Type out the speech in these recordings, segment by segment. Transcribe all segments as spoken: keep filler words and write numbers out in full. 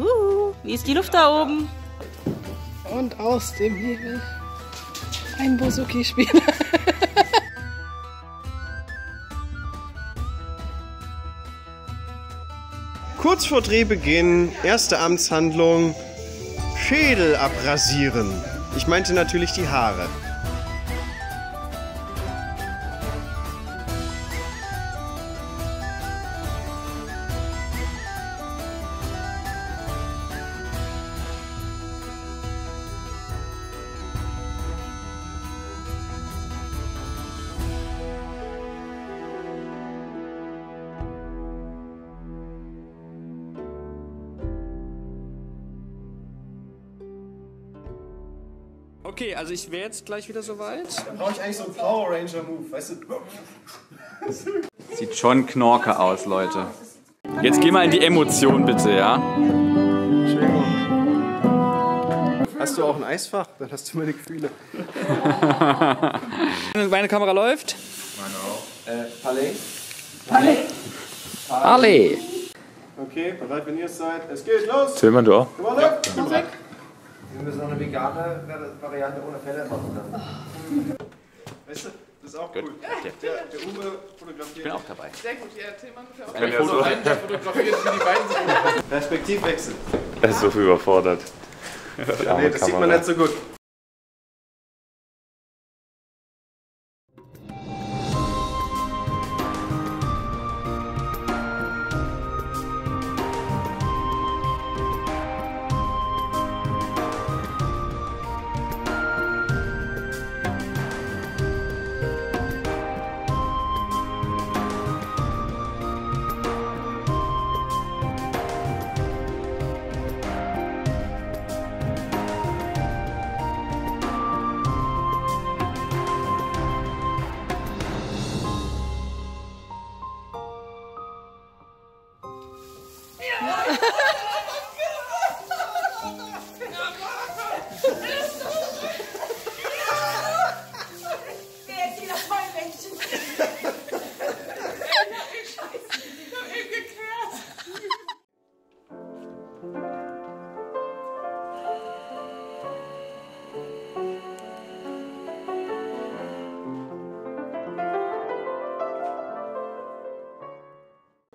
Uhu, wie ist die Luft da oben? Und aus dem Himmel ein Bouzouki-Spieler. Kurz vor Drehbeginn, erste Amtshandlung, Schädel abrasieren. Ich meinte natürlich die Haare. Okay, also ich wäre jetzt gleich wieder soweit. Dann brauche ich eigentlich so einen Power Ranger Move, weißt du? Sieht schon knorke aus, Leute. Jetzt geh mal in die Emotion bitte, ja? Entschuldigung. Hast du auch ein Eisfach? Dann hast du meine Gefühle. Meine Kamera läuft. Meine auch. Äh, Palais. Palais. Palais. Okay, bereit, wenn ihr es seid. Es geht los. Tillmann, du auch? Komm ja. Mach weg. Wir müssen noch eine vegane Variante ohne Felle machen. Weißt du, das ist auch gut. Cool. Der, der Uwe fotografiert. Ich bin auch dabei. Sehr gut, ja, Tillmann fotografiert. Der fotografiert wie die beiden sind. Perspektivwechsel. Er ist so viel überfordert. Ja, nee, das Kamera. Sieht man nicht so gut.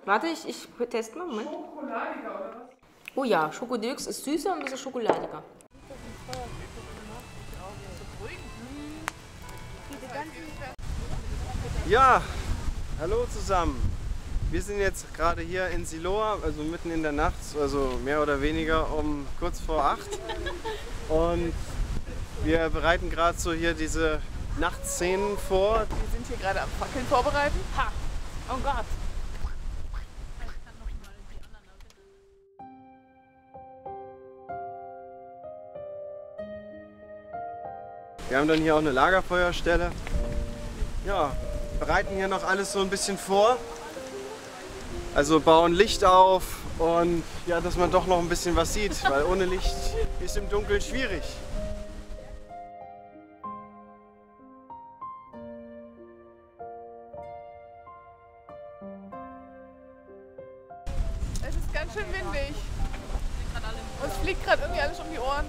Warte, ich, ich teste mal, Moment. Schokoladiger, oder was? Oh ja, Schokodix ist süßer und ein bisschen schokoladiger. Ja, hallo zusammen. Wir sind jetzt gerade hier in Siloa, also mitten in der Nacht, also mehr oder weniger um kurz vor acht. Und wir bereiten gerade so hier diese Nachtszenen vor. Wir sind hier gerade am Fackeln vorbereiten. Ha! Oh Gott! Wir haben dann hier auch eine Lagerfeuerstelle. Ja, bereiten hier noch alles so ein bisschen vor. Also bauen Licht auf und ja, dass man doch noch ein bisschen was sieht, weil ohne Licht ist im Dunkeln schwierig. Es ist ganz schön windig. Und es fliegt gerade irgendwie alles um die Ohren.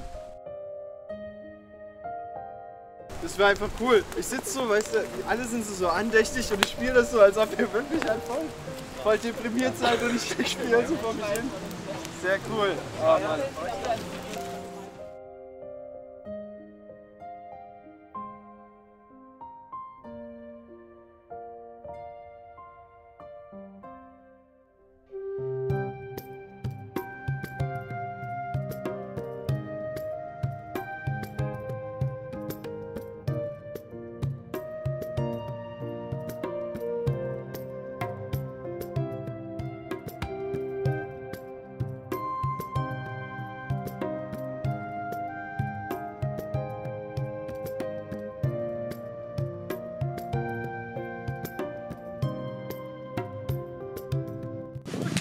Das wäre einfach cool. Ich sitze so, weißt du, alle sind so, so andächtig und ich spiele das so, als ob ihr wirklich halt voll, voll deprimiert seid und ich, ich spiele so vor mich hin. Sehr cool. Oh Mann.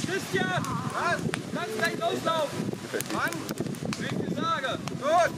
Christian! Was? Kannst gleich loslaufen! Mann! Weg die Sage! Gut!